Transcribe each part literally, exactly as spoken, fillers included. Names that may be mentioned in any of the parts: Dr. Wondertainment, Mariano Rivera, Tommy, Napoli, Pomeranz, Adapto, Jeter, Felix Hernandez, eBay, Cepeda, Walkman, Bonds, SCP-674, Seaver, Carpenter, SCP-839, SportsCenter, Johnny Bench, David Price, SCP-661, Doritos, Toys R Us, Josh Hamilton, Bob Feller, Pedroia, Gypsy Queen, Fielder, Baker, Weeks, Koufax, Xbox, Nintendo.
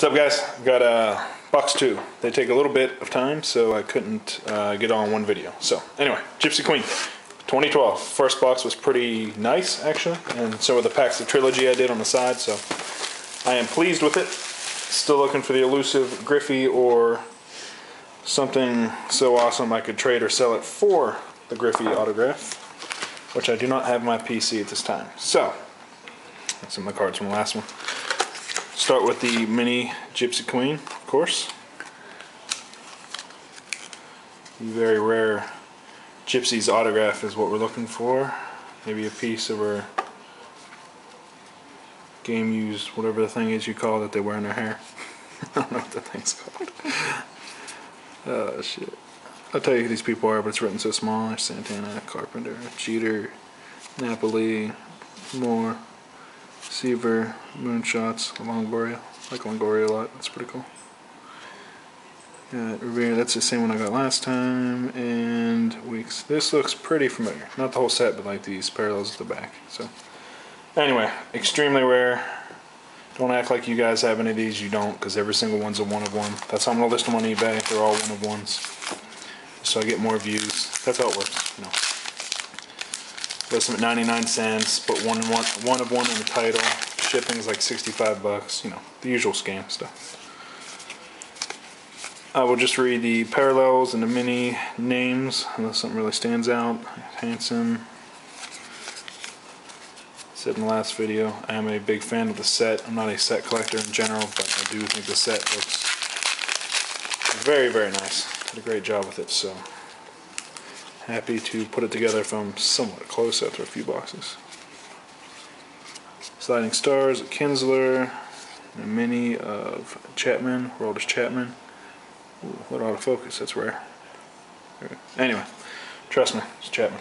What's up, guys? Got uh, box two. They take a little bit of time, so I couldn't uh, get on one video. So anyway, Gypsy Queen, twenty twelve. First box was pretty nice, actually, and so were the packs of Trilogy I did on the side, so I am pleased with it. Still looking for the elusive Griffey or something so awesome I could trade or sell it for the Griffey autograph, which I do not have my P C at this time. So, that's some of the cards from the last one. Start with the mini Gypsy Queen, of course. The very rare Gypsy's autograph is what we're looking for. Maybe a piece of her game used, whatever the thing is you call that they wear in their hair. I don't know what that thing's called. Oh, shit. I'll tell you who these people are, but it's written so small. Santana, Carpenter, Jeter, Napoli, more. Seaver, Moonshots, Longoria. I like Longoria a lot, that's pretty cool. Got Revere, that's the same one I got last time, and Weeks. This looks pretty familiar. Not the whole set, but like these parallels at the back. So, anyway, extremely rare. Don't act like you guys have any of these, you don't, because every single one's a one of one. That's how I'm going to list them on eBay, they're all one of ones. So I get more views. That's how it works, you know. List them at ninety-nine cents, put one, one, one of one in the title. Shipping's like sixty-five bucks, you know, the usual scam stuff. I will just read the parallels and the mini names, unless something really stands out. Handsome. Said in the last video, I am a big fan of the set. I'm not a set collector in general, but I do think the set looks very, very nice. Did a great job with it, so. Happy to put it together from somewhat close after a few boxes. Sliding Stars, Kinsler, and a mini of Chapman, World is Chapman. Ooh, what autofocus, that's rare. Anyway, trust me, it's Chapman.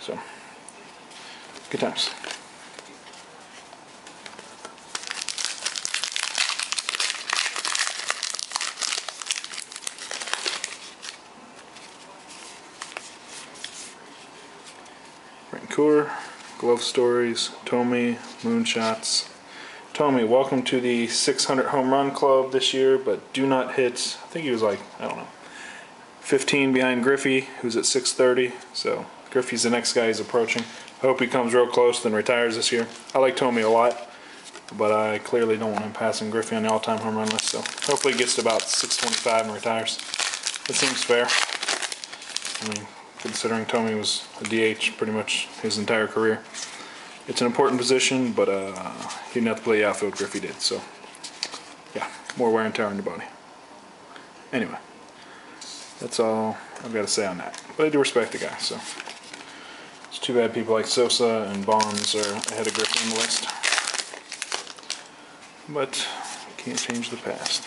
So, good times. Glove Stories, Tommy, Moonshots. Tommy, welcome to the six hundred home run club this year, but do not hit, I think he was like, I don't know, fifteen behind Griffey, who's at six thirty, so Griffey's the next guy he's approaching. I hope he comes real close, then retires this year. I like Tommy a lot, but I clearly don't want him passing Griffey on the all-time home run list, so hopefully he gets to about six twenty-five and retires. That seems fair. I mean, considering Tommy was a D H pretty much his entire career. It's an important position, but uh, he didn't have to play outfield, Griffey did, so yeah, more wear and tear on your body. Anyway, that's all I've got to say on that. But I do respect the guy, so it's too bad people like Sosa and Bonds are ahead of Griffey on the list. But can't change the past.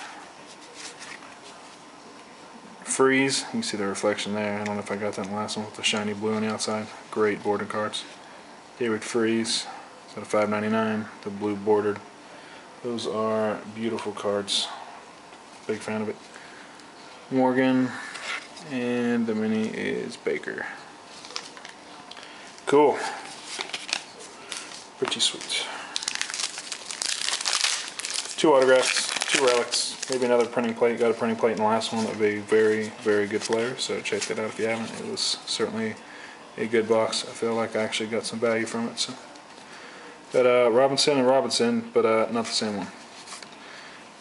Freeze, you can see the reflection there. I don't know if I got that in the last one with the shiny blue on the outside. Great border cards. David Freeze, it's at a five ninety-nine, the blue bordered. Those are beautiful cards. Big fan of it. Morgan, and the mini is Baker. Cool. Pretty sweet. Two autographs. Two relics, maybe another printing plate. Got a printing plate in the last one. That would be a very, very good player. So check that out if you haven't. It was certainly a good box. I feel like I actually got some value from it. So got uh, Robinson and Robinson, but uh, not the same one.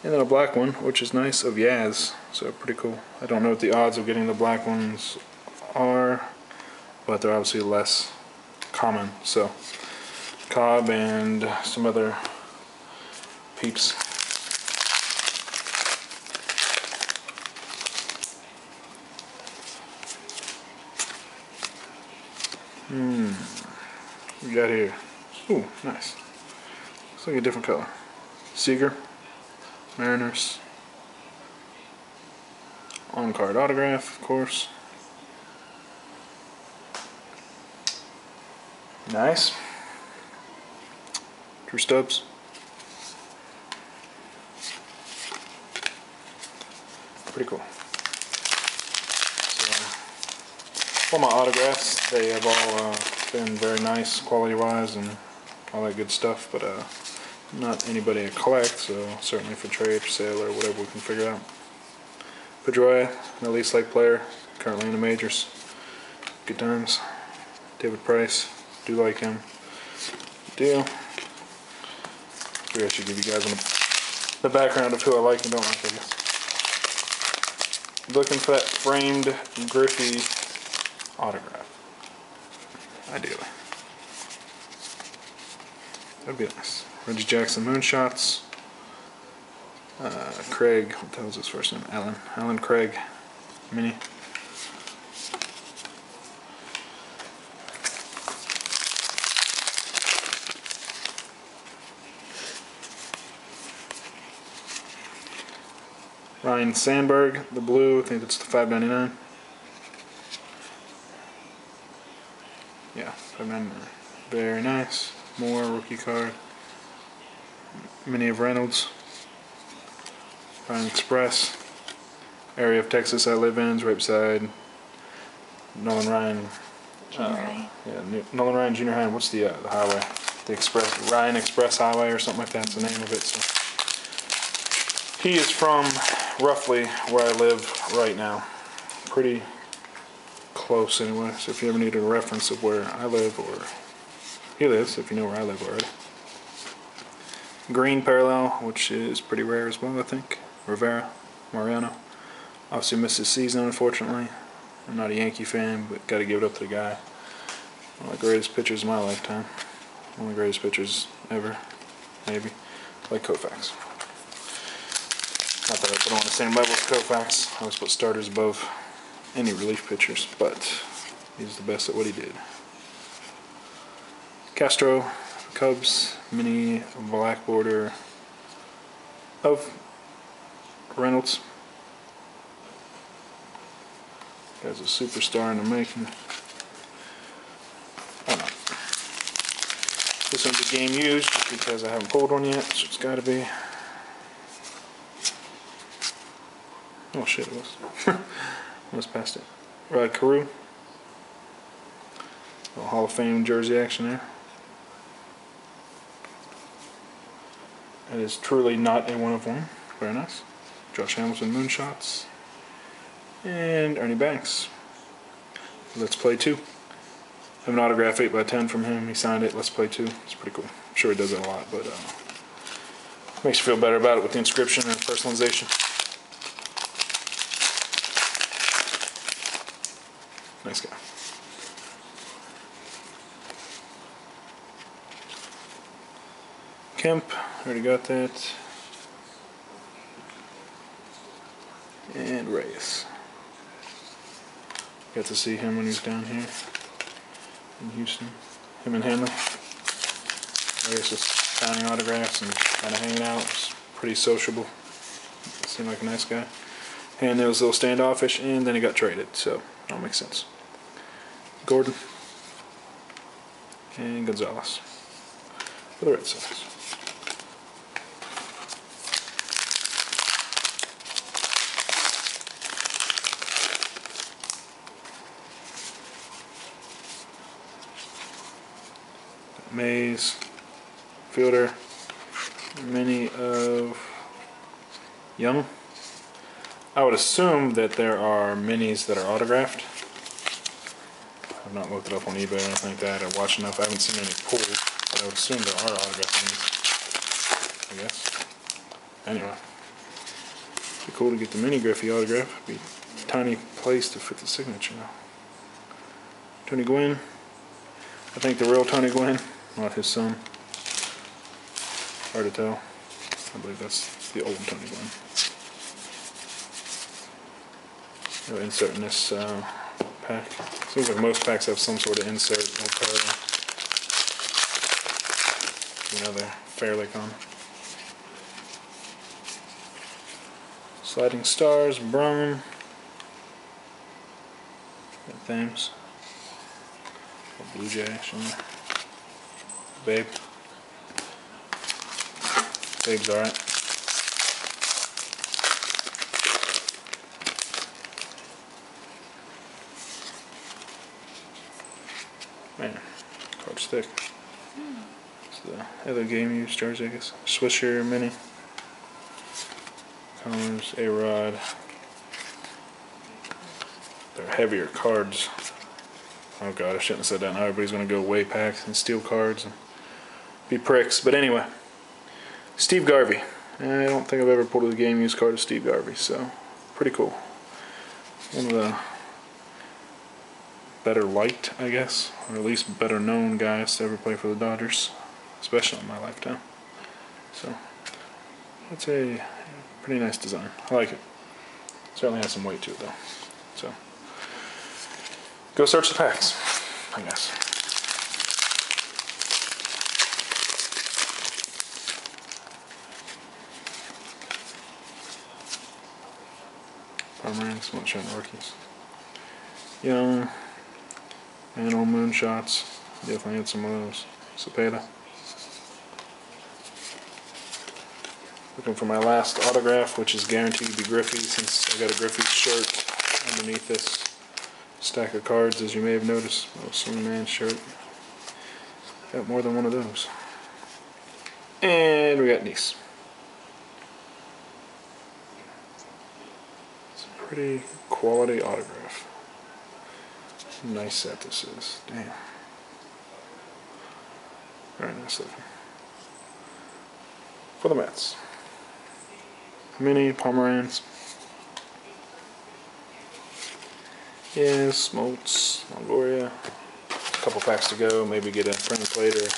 And then a black one, which is nice, of Yaz. So pretty cool. I don't know what the odds of getting the black ones are, but they're obviously less common. So Cobb and some other peeps. Hmm, we got here. Ooh, nice. Looks like a different color. Seeger, Mariners, on-card autograph, of course. Nice. Drew Stubbs. Pretty cool. For my autographs, they have all uh, been very nice quality-wise and all that good stuff, but uh, not anybody to collect, so certainly for trade, for sale, or whatever we can figure out. Pedroia, the least like player, currently in the majors. Good times. David Price, do like him. Deal. Maybe I should give you guys the background of who I like and don't like, I guess. Looking for that framed Griffey autograph. Ideally. That'd be nice. Reggie Jackson moonshots. Uh, Craig, what the hell is his first name? Alan. Alan Craig. Mini. Ryan Sandberg, the blue, I think it's the five ninety-nine. Yeah, five ninety-nine. Very nice. More rookie card. Mini of Reynolds. Ryan Express. Area of Texas I live in is right beside Nolan Ryan. Uh, yeah, Nolan Ryan Junior High. What's the, uh, the highway? The Express, Ryan Express Highway or something like that's the name of it. So. He is from roughly where I live right now. Pretty close anyway, so if you ever need a reference of where I live or he lives, if you know where I live already. Green parallel, which is pretty rare as well, I think. Rivera, Mariano. Obviously missed his season, unfortunately. I'm not a Yankee fan, but got to give it up to the guy. One of the greatest pitchers of my lifetime. One of the greatest pitchers ever, maybe. Like Koufax. Not that I put on the same level as Koufax. I always put starters above any relief pitchers, but he's the best at what he did. Castro, Cubs, mini black border of Reynolds. Guy's a superstar in the making. Oh no. This one's a game used just because I haven't pulled one yet, so it's gotta be. Oh shit, it was. Almost past it. Rod Carew. Little Hall of Fame jersey action there. That is truly not a one of one. Very nice. Josh Hamilton moonshots. And Ernie Banks. Let's Play two. I have an autograph eight by ten from him. He signed it. Let's Play two. It's pretty cool. I'm sure he does that a lot, but uh, makes you feel better about it with the inscription and personalization. Nice guy. Kemp, already got that. And Reyes. Got to see him when he was down here in Houston. Him and Hanley. Reyes was signing autographs and kind of hanging out. It was pretty sociable. Seemed like a nice guy. Hanley was a little standoffish, and then he got traded, so that makes sense. Gordon. And Gonzalez. For the Red Sox. Mays, Fielder, many of Young. I would assume that there are minis that are autographed. I've not looked it up on eBay or anything like that. I've watched enough. I haven't seen any pulls, but I would assume there are autographed minis, I guess. Anyway, it'd be cool to get the mini Griffey autograph. It'd be a tiny place to fit the signature now. Tony Gwynn. I think the real Tony Gwynn. Not his son. Hard to tell. I believe that's the old Tony Gwynn. I'll insert in this uh, pack. Seems like most packs have some sort of insert or card. You know they're fairly common. Sliding Stars, Brown. Got Thames. Blue Jay action there. Babe. Babe's alright. Man, card's thick. Mm. So the other game used stars, I guess. Swisher, Mini. Colors, A-Rod. They're heavier cards. Oh god, I shouldn't have said that. Now everybody's going to go way packs and steal cards and be pricks. But anyway, Steve Garvey. I don't think I've ever pulled a game used card of Steve Garvey, so pretty cool. One of the better liked, I guess, or at least better known guys to ever play for the Dodgers, especially in my lifetime. So that's a pretty nice design. I like it. Certainly has some weight to it though. So go search the packs, I guess. Pomeranz, Moonshot Rookies. Young, Animal Moonshots. Definitely had some of those. Cepeda. Looking for my last autograph, which is guaranteed to be Griffey, since I got a Griffey shirt underneath this stack of cards, as you may have noticed. A little swingman shirt. Got more than one of those. And we got Nice. Pretty quality autograph. Nice set this is. Damn. Very nice looking. For the Mets. Mini Pomeranz. Yes, Smoltz, Longoria. A couple packs to go. Maybe get a print plate or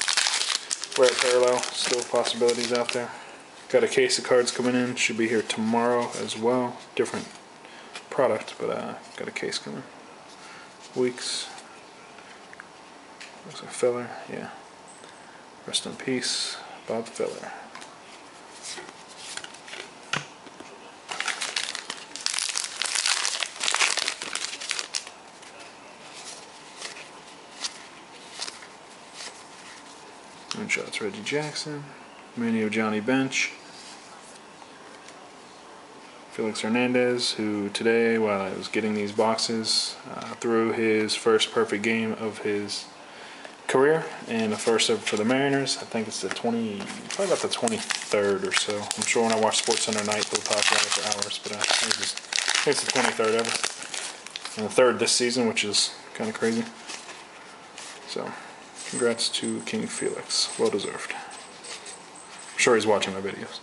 rare parallel. Still possibilities out there. Got a case of cards coming in. Should be here tomorrow as well. Different product, but I uh, got a case coming. Weeks. Looks like Feller, yeah. Rest in peace, Bob Feller. Moonshots, Reggie Jackson. Mini of Johnny Bench. Felix Hernandez, who today, while I was getting these boxes, uh, threw his first perfect game of his career, and the first ever for the Mariners. I think it's the twenty, probably about the twenty-third or so. I'm sure when I watch SportsCenter tonight, they'll talk about it for hours, but uh, it's, just, I think it's the twenty-third ever, and the third this season, which is kind of crazy. So, congrats to King Felix, well deserved. I'm sure he's watching my videos.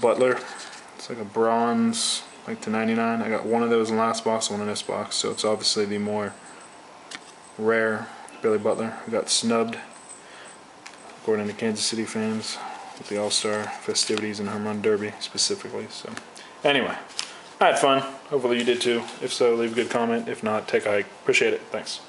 Butler. It's like a bronze, like to ninety-nine. I got one of those in last box, one in this box, so it's obviously the more rare Billy Butler. We got snubbed, according to Kansas City fans, with the All-Star festivities and Home Run Derby specifically. So, anyway, I had fun. Hopefully you did too. If so, leave a good comment. If not, take a hike. Appreciate it. Thanks.